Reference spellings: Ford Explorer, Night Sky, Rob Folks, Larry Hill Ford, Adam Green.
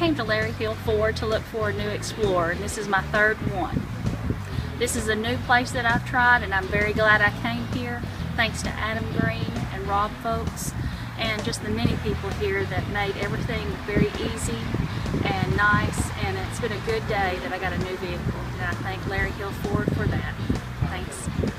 came to Larry Hill Ford to look for a new Explorer, and this is my third one. This is a new place that I've tried, and I'm very glad I came here, thanks to Adam Green and Rob Folks, and just the many people here that made everything very easy and nice, and it's been a good day that I got a new vehicle, and I thank Larry Hill Ford for that. Thanks.